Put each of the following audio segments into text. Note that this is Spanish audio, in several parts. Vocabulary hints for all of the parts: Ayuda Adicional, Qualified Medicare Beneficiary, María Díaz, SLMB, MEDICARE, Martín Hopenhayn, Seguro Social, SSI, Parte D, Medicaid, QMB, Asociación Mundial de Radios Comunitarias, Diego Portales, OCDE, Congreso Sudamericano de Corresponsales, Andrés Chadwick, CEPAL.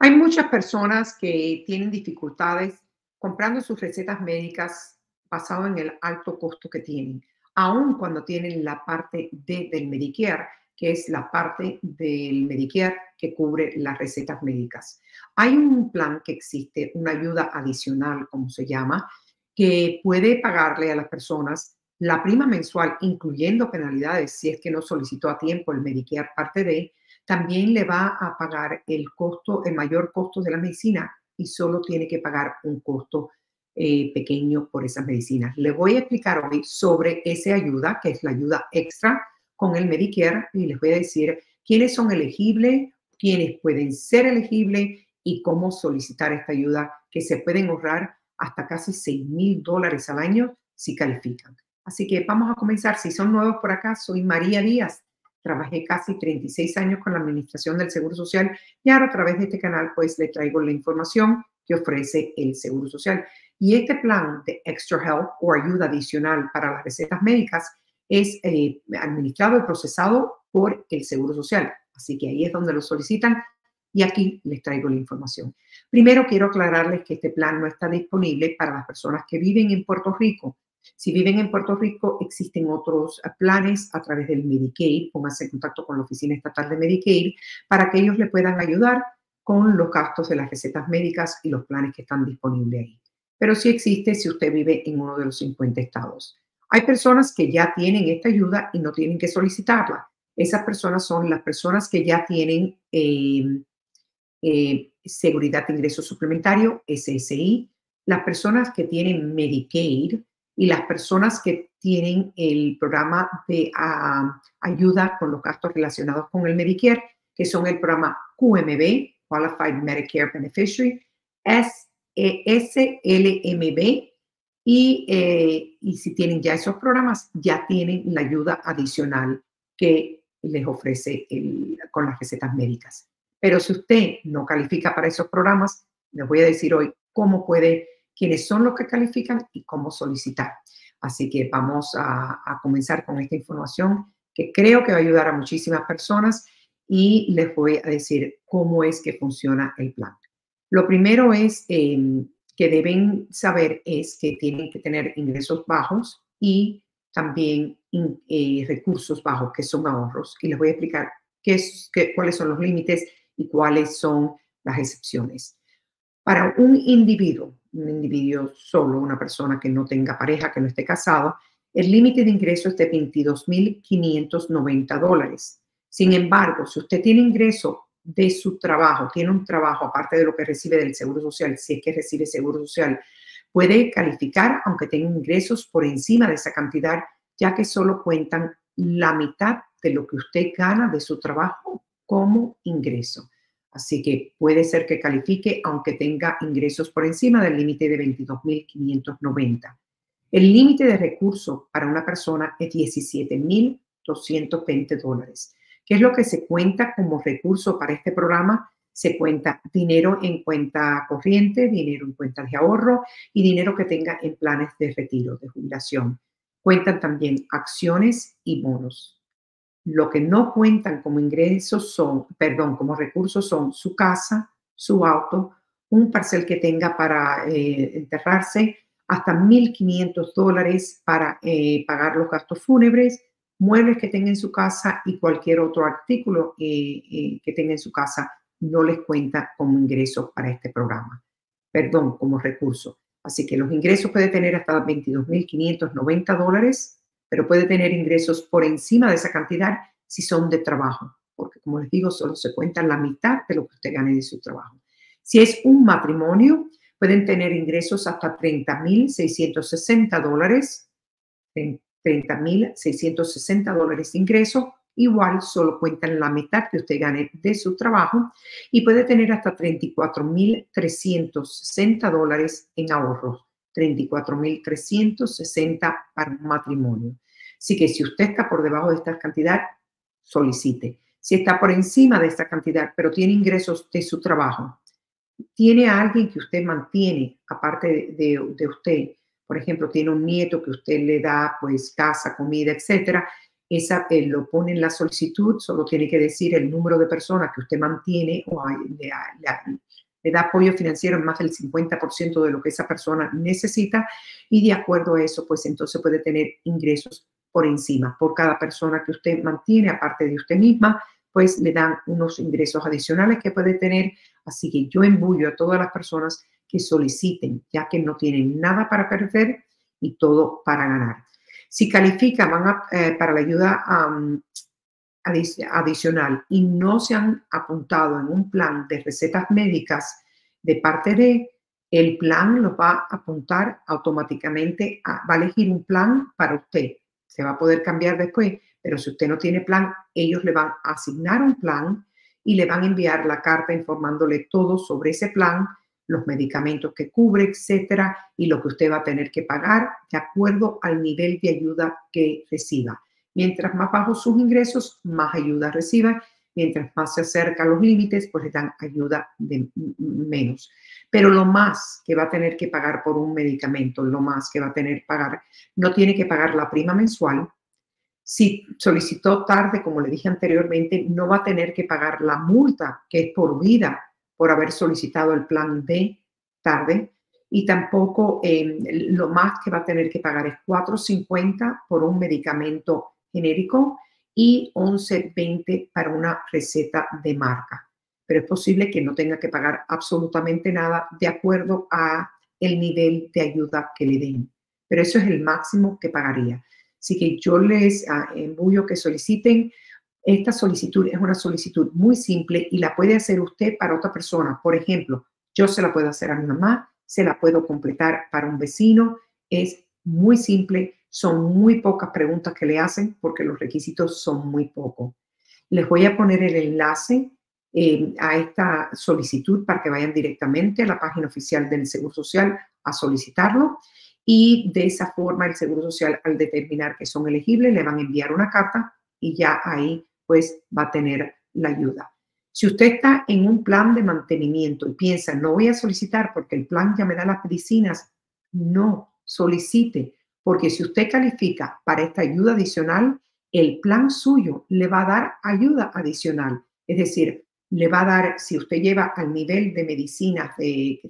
Hay muchas personas que tienen dificultades comprando sus recetas médicas basado en el alto costo que tienen, aun cuando tienen la parte D del Medicare, que es la parte del Medicare que cubre las recetas médicas. Hay un plan que existe, una ayuda adicional, como se llama, que puede pagarle a las personas la prima mensual, incluyendo penalidades, si es que no solicitó a tiempo el Medicare parte D. También le va a pagar el costo, el mayor costo de la medicina, y solo tiene que pagar un costo pequeño por esas medicinas. Le voy a explicar hoy sobre esa ayuda, que es la ayuda extra con el Medicare, y les voy a decir quiénes son elegibles, quiénes pueden ser elegibles y cómo solicitar esta ayuda, que se pueden ahorrar hasta casi $6,000 al año si califican. Así que vamos a comenzar. Si son nuevos por acá, soy María Díaz. Trabajé casi 36 años con la Administración del Seguro Social y ahora a través de este canal pues le traigo la información que ofrece el Seguro Social. Y este plan de Extra Help o ayuda adicional para las recetas médicas es administrado y procesado por el Seguro Social. Así que ahí es donde lo solicitan y aquí les traigo la información. Primero quiero aclararles que este plan no está disponible para las personas que viven en Puerto Rico. Si viven en Puerto Rico, existen otros planes a través del Medicaid. Pónganse en contacto con la Oficina Estatal de Medicaid para que ellos le puedan ayudar con los gastos de las recetas médicas y los planes que están disponibles ahí. Pero sí existe si usted vive en uno de los 50 estados. Hay personas que ya tienen esta ayuda y no tienen que solicitarla. Esas personas son las personas que ya tienen Seguridad de Ingreso Suplementario, SSI, las personas que tienen Medicaid y las personas que tienen el programa de ayuda con los gastos relacionados con el Medicare, que son el programa QMB, Qualified Medicare Beneficiary, SLMB, y si tienen ya esos programas, ya tienen la ayuda adicional que les ofrece con las recetas médicas. Pero si usted no califica para esos programas, les voy a decir hoy cómo puede, quiénes son los que califican y cómo solicitar. Así que vamos a comenzar con esta información que creo que va a ayudar a muchísimas personas y les voy a decir cómo es que funciona el plan. Lo primero es que deben saber es que tienen que tener ingresos bajos y también recursos bajos, que son ahorros. Y les voy a explicar cuáles son los límites y cuáles son las excepciones. Para un individuo solo, una persona que no tenga pareja, que no esté casado, el límite de ingreso es de $22,590. Sin embargo, si usted tiene ingreso de su trabajo, tiene un trabajo aparte de lo que recibe del Seguro Social, si es que recibe Seguro Social, puede calificar aunque tenga ingresos por encima de esa cantidad, ya que solo cuentan la mitad de lo que usted gana de su trabajo como ingreso. Así que puede ser que califique aunque tenga ingresos por encima del límite de $22,590. El límite de recursos para una persona es $17,220. ¿Qué es lo que se cuenta como recurso para este programa? Se cuenta dinero en cuenta corriente, dinero en cuentas de ahorro y dinero que tenga en planes de retiro, de jubilación. Cuentan también acciones y bonos. Lo que no cuentan como ingresos son, perdón, como recursos son su casa, su auto, un parcel que tenga para enterrarse, hasta $1,500 para pagar los gastos fúnebres, muebles que tenga en su casa y cualquier otro artículo que tenga en su casa no les cuenta como ingresos para este programa, perdón, como recurso. Así que los ingresos puede tener hasta $22,590, pero puede tener ingresos por encima de esa cantidad si son de trabajo, porque como les digo, solo se cuenta la mitad de lo que usted gane de su trabajo. Si es un matrimonio, pueden tener ingresos hasta $30,660, $30,660 de ingresos, igual solo cuentan la mitad que usted gane de su trabajo y puede tener hasta $34,360 en ahorros. $34,360 para un matrimonio. Así que si usted está por debajo de esta cantidad, solicite. Si está por encima de esta cantidad, pero tiene ingresos de su trabajo, tiene a alguien que usted mantiene, aparte de usted, por ejemplo, tiene un nieto que usted le da pues casa, comida, etcétera, lo pone en la solicitud, solo tiene que decir el número de personas que usted mantiene o le da apoyo financiero en más del 50% de lo que esa persona necesita, y de acuerdo a eso, pues entonces puede tener ingresos por encima. Por cada persona que usted mantiene, aparte de usted misma, pues le dan unos ingresos adicionales que puede tener. Así que yo embullo a todas las personas que soliciten, ya que no tienen nada para perder y todo para ganar. Si califican para la ayuda adicional y no se han apuntado en un plan de recetas médicas de parte D, el plan los va a apuntar automáticamente, va a elegir un plan para usted. Se va a poder cambiar después, pero si usted no tiene plan, ellos le van a asignar un plan y le van a enviar la carta informándole todo sobre ese plan, los medicamentos que cubre, etcétera, y lo que usted va a tener que pagar de acuerdo al nivel de ayuda que reciba. Mientras más bajos sus ingresos, más ayuda reciba. Mientras más se acerca a los límites, pues le dan ayuda de menos. Pero lo más que va a tener que pagar por un medicamento, lo más que va a tener que pagar, no tiene que pagar la prima mensual. Si solicitó tarde, como le dije anteriormente, no va a tener que pagar la multa, que es por vida, por haber solicitado el plan B tarde, y tampoco lo más que va a tener que pagar es $4.50 por un medicamento genérico y $11.20 para una receta de marca. Pero es posible que no tenga que pagar absolutamente nada de acuerdo a el nivel de ayuda que le den. Pero eso es el máximo que pagaría. Así que yo les embullo que soliciten. Esta solicitud es una solicitud muy simple y la puede hacer usted para otra persona. Por ejemplo, yo se la puedo hacer a mi mamá, se la puedo completar para un vecino. Es muy simple, son muy pocas preguntas que le hacen porque los requisitos son muy pocos. Les voy a poner el enlace a esta solicitud para que vayan directamente a la página oficial del Seguro Social a solicitarlo. Y de esa forma el Seguro Social, al determinar que son elegibles, le van a enviar una carta y ya ahí pues va a tener la ayuda. Si usted está en un plan de mantenimiento y piensa, no voy a solicitar porque el plan ya me da las medicinas, no solicite, porque si usted califica para esta ayuda adicional, el plan suyo le va a dar ayuda adicional. Es decir, le va a dar, si usted lleva al nivel de medicinas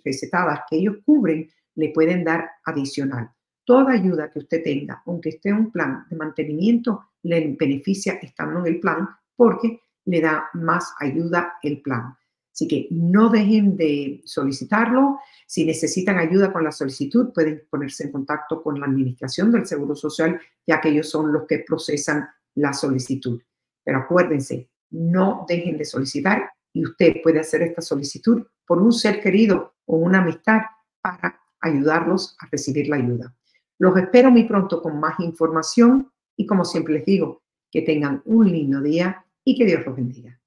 recetadas que ellos cubren, le pueden dar adicional. Toda ayuda que usted tenga, aunque esté en un plan de mantenimiento, le beneficia estando en el plan porque le da más ayuda el plan. Así que no dejen de solicitarlo. Si necesitan ayuda con la solicitud, pueden ponerse en contacto con la Administración del Seguro Social, ya que ellos son los que procesan la solicitud. Pero acuérdense, no dejen de solicitar y usted puede hacer esta solicitud por un ser querido o una amistad para ayudarlos a recibir la ayuda. Los espero muy pronto con más información. Y como siempre les digo, que tengan un lindo día y que Dios los bendiga.